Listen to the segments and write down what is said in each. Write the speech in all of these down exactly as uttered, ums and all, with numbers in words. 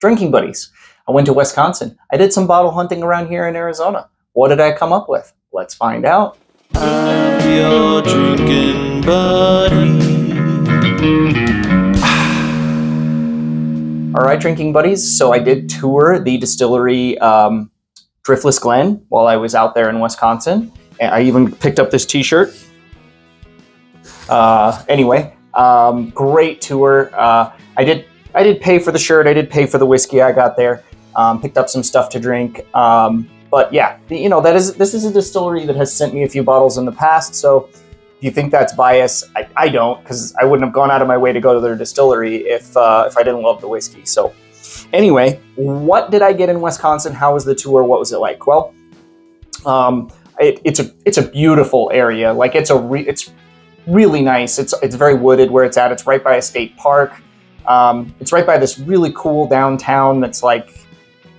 drinking buddies. I went to Wisconsin. I did some bottle hunting around here in Arizona. What did I come up with? Let's find out. I'm your drinking buddy. All right, drinking buddies. So I did tour the distillery um, Driftless Glen while I was out there in Wisconsin. And I even picked up this t-shirt. Uh, anyway, um, great tour. Uh, I did I did pay for the shirt. I did pay for the whiskey I got there. Um, picked up some stuff to drink. Um, but yeah, you know, that is this is a distillery that has sent me a few bottles in the past. So if you think that's bias, I, I don't, because I wouldn't have gone out of my way to go to their distillery if, uh, if I didn't love the whiskey. So anyway, what did I get in Wisconsin? How was the tour? What was it like? Well, um, it, it's a it's a beautiful area. Like it's a re it's really nice. It's it's very wooded where it's at. It's right by a state park. Um, it's right by this really cool downtown that's like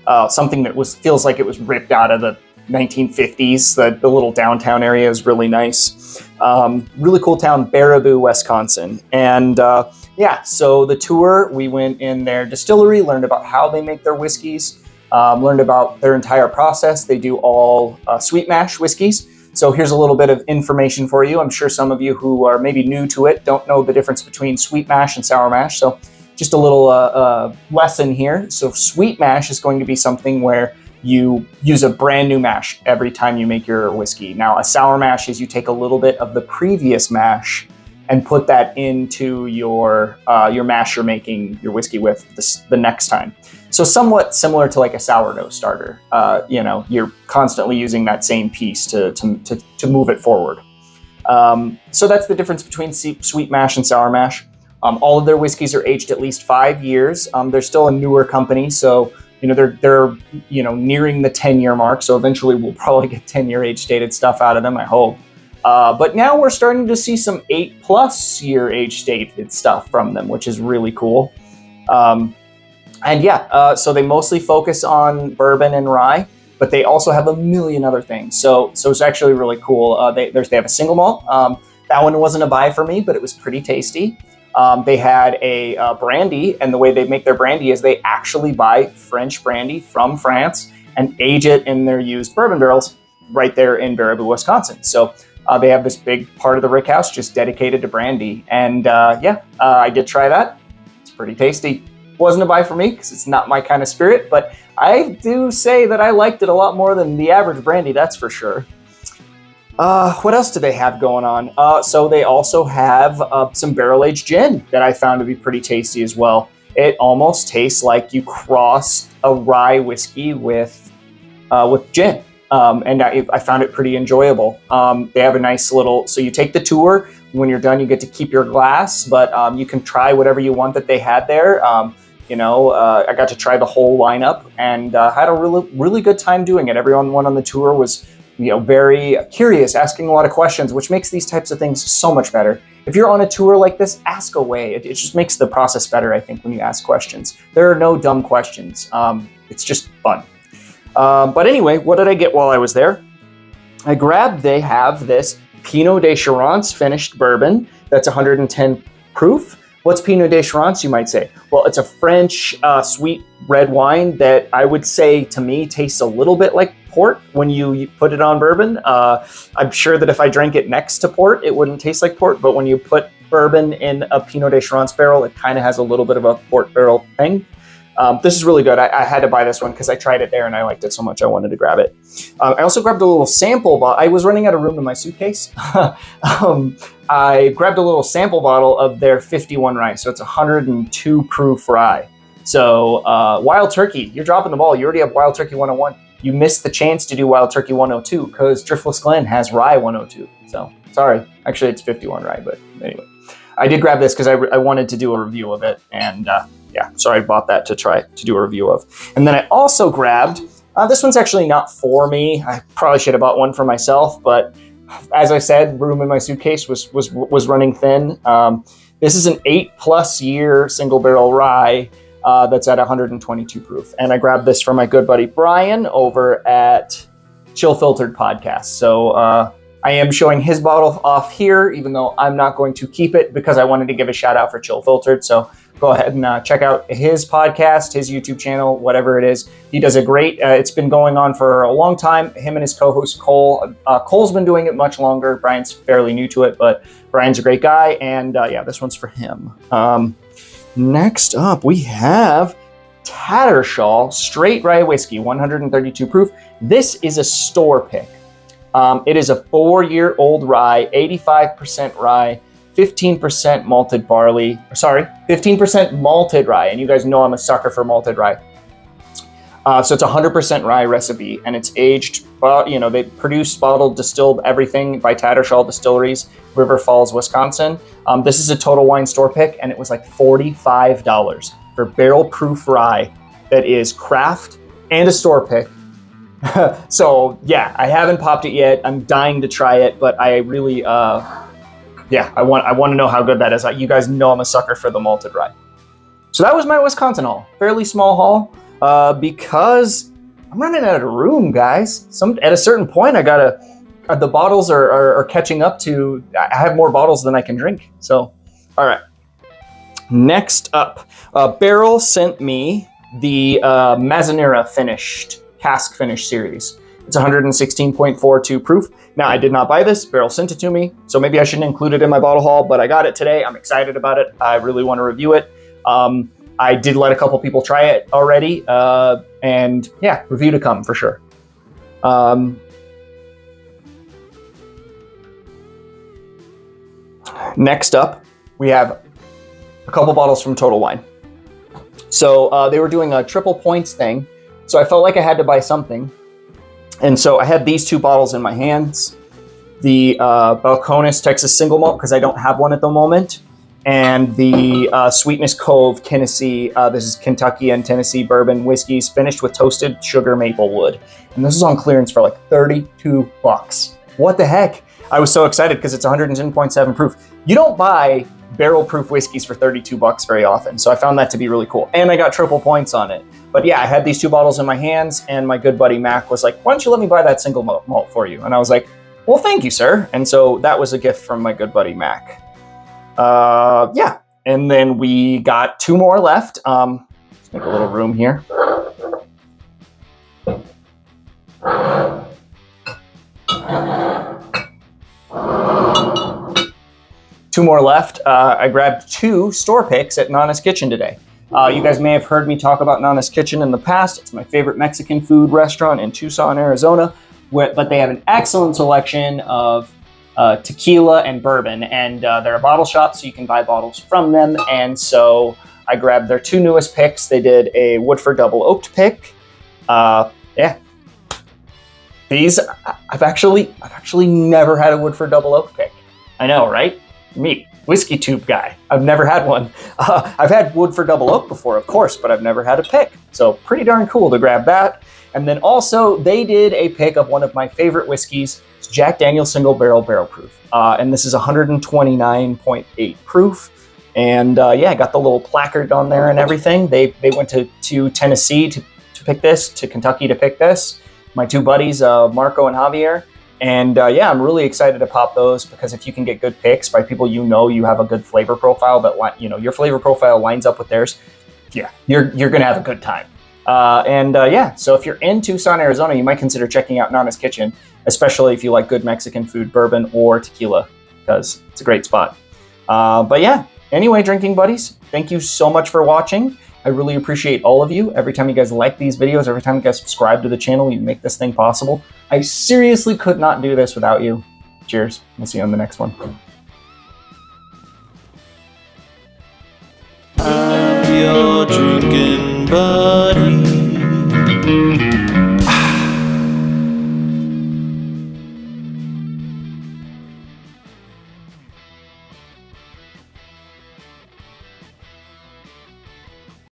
uh, something that was feels like it was ripped out of the nineteen fifties. The, the little downtown area is really nice. Um, really cool town, Baraboo, Wisconsin. And uh, yeah, so the tour, we went in their distillery, learned about how they make their whiskeys, um, learned about their entire process. They do all uh, sweet mash whiskeys. So here's a little bit of information for you. I'm sure some of you who are maybe new to it don't know the difference between sweet mash and sour mash. So just a little uh, uh, lesson here. So sweet mash is going to be something where you use a brand new mash every time you make your whiskey. Now a sour mash is you take a little bit of the previous mash and put that into your uh, your mash you're making your whiskey with this, the next time. So somewhat similar to like a sourdough starter. Uh, you know, you're constantly using that same piece to, to, to, to move it forward. Um, so that's the difference between sweet mash and sour mash. Um, all of their whiskeys are aged at least five years. Um, they're still a newer company, so you know they're they're you know nearing the ten year mark. So eventually we'll probably get ten year age dated stuff out of them, I hope. Uh, but now we're starting to see some eight plus year age dated stuff from them, which is really cool. Um, and yeah, uh, so they mostly focus on bourbon and rye, but they also have a million other things. So so it's actually really cool. Uh, they there's they have a single malt. Um, that one wasn't a buy for me, but it was pretty tasty. Um, they had a uh, brandy, and the way they make their brandy is they actually buy French brandy from France and age it in their used bourbon barrels right there in Baraboo, Wisconsin. So uh, they have this big part of the rick house just dedicated to brandy. And uh, yeah, uh, I did try that. It's pretty tasty. Wasn't a buy for me because it's not my kind of spirit, but I do say that I liked it a lot more than the average brandy, that's for sure. Uh, what else do they have going on? Uh, so they also have uh, some barrel-aged gin that I found to be pretty tasty as well. It almost tastes like you crossed a rye whiskey with uh, with gin, um, and I, I found it pretty enjoyable. Um, they have a nice little, so you take the tour. When you're done, you get to keep your glass, but um, you can try whatever you want that they had there. Um, you know, uh, I got to try the whole lineup and uh, had a really, really good time doing it. Everyone on the tour was you know, very curious, asking a lot of questions, which makes these types of things so much better. If you're on a tour like this, ask away. It, it just makes the process better, I think, when you ask questions. There are no dumb questions. Um, it's just fun. Uh, but anyway, what did I get while I was there? I grabbed, they have this Pinot de Charentes finished bourbon that's one hundred ten proof. What's Pinot de Charentes, you might say? Well, it's a French uh, sweet red wine that I would say, to me, tastes a little bit like port when you, you put it on bourbon. Uh, I'm sure that if I drank it next to port, it wouldn't taste like port, but when you put bourbon in a Pinot de Charentes barrel, it kind of has a little bit of a port barrel thing. Um, this is really good. I, I had to buy this one because I tried it there and I liked it so much I wanted to grab it. Um, I also grabbed a little sample bottle. I was running out of room in my suitcase. um, I grabbed a little sample bottle of their fifty-one rye. So it's one hundred two proof rye. So uh, Wild Turkey, you're dropping the ball. You already have Wild Turkey one oh one. You missed the chance to do Wild Turkey one oh two because Driftless Glen has rye one oh two. So sorry. Actually, it's fifty-one rye, but anyway. I did grab this because I, I wanted to do a review of it and... Uh, Yeah, so I bought that to try to do a review of. And then I also grabbed, uh, this one's actually not for me. I probably should have bought one for myself, but as I said, room in my suitcase was was was running thin. Um, this is an eight plus year single barrel rye uh, that's at one hundred twenty-two proof. And I grabbed this from my good buddy, Brian, over at Chill Filtered Podcast. So uh, I am showing his bottle off here, even though I'm not going to keep it because I wanted to give a shout out for Chill Filtered. So go ahead and uh, check out his podcast, his YouTube channel, whatever it is. He does a great, uh, it's been going on for a long time. Him and his co-host Cole, uh, Cole's been doing it much longer. Brian's fairly new to it, but Brian's a great guy. And uh, yeah, this one's for him. Um, next up we have Tattersall Straight Rye Whiskey, one hundred thirty-two proof. This is a store pick. Um, it is a four-year-old rye, eighty-five percent rye, fifteen percent malted barley. Sorry, fifteen percent malted rye. And you guys know I'm a sucker for malted rye. Uh, so it's a one hundred percent rye recipe, and it's aged, uh, you know, they produce, bottled, distilled everything by Tattersall Distilleries, River Falls, Wisconsin. Um, this is a Total Wine store pick, and it was like forty-five dollars for barrel-proof rye that is craft and a store pick. So yeah, I haven't popped it yet. I'm dying to try it, but I really, uh, yeah, I want I want to know how good that is. You guys know I'm a sucker for the malted rye. So that was my Wisconsin haul, fairly small haul, uh, because I'm running out of room, guys. Some at a certain point, I gotta. Uh, the bottles are, are are catching up to. I have more bottles than I can drink. So, all right. Next up, uh, Barrell sent me the uh, Mizunara finished. Cask finish series. It's one hundred sixteen point four two proof. Now, I did not buy this. Barrell sent it to me, so maybe I shouldn't include it in my bottle haul, but I got it today. I'm excited about it. I really want to review it. Um, I did let a couple people try it already, uh, and yeah, review to come for sure. Um, next up, we have a couple bottles from Total Wine. So uh, they were doing a triple points thing. So I felt like I had to buy something. And so I had these two bottles in my hands, the uh, Balcones Texas Single Malt, because I don't have one at the moment, and the uh, Sweetness Cove, Tennessee. Uh, this is Kentucky and Tennessee bourbon whiskeys finished with toasted sugar maple wood. And this is on clearance for like thirty-two bucks. What the heck? I was so excited because it's one hundred ten point seven proof. You don't buy barrel proof whiskeys for thirty-two bucks very often. So I found that to be really cool. And I got triple points on it. But yeah, I had these two bottles in my hands, and my good buddy Mac was like, why don't you let me buy that single malt for you? And I was like, well, thank you, sir. And so that was a gift from my good buddy Mac. Uh, yeah. And then we got two more left. Um, let's make a little room here. Two more left. Uh, I grabbed two store picks at Nana's Kitchen today. Uh, you guys may have heard me talk about Nana's Kitchen in the past. It's my favorite Mexican food restaurant in Tucson, Arizona, where, but they have an excellent selection of uh, tequila and bourbon, and uh, they're a bottle shop, so you can buy bottles from them. And so I grabbed their two newest picks. They did a Woodford double oaked pick. Uh, yeah, these I've actually I've actually never had a Woodford double oaked pick. I know, right? Me, whiskey tube guy. I've never had one. Uh, I've had Woodford Double Oak before, of course, but I've never had a pick. So pretty darn cool to grab that. And then also they did a pick of one of my favorite whiskeys. It's Jack Daniel's Single Barrel Barrel Proof. Uh, and this is one hundred twenty-nine point eight proof. And uh, yeah, I got the little placard on there and everything. They they went to, to Tennessee to, to pick this, to Kentucky to pick this. My two buddies, uh, Marco and Javier. And uh, yeah, I'm really excited to pop those, because if you can get good picks by people you know you have a good flavor profile that, you know, your flavor profile lines up with theirs, yeah, you're you're gonna have a good time. Uh, and uh, yeah, so if you're in Tucson, Arizona, you might consider checking out Nana's Kitchen, especially if you like good Mexican food, bourbon or tequila, because it's a great spot. Uh, but yeah, anyway, drinking buddies, thank you so much for watching. I really appreciate all of you. Every time you guys like these videos, every time you guys subscribe to the channel, you make this thing possible. I seriously could not do this without you. Cheers. We'll see you on the next one.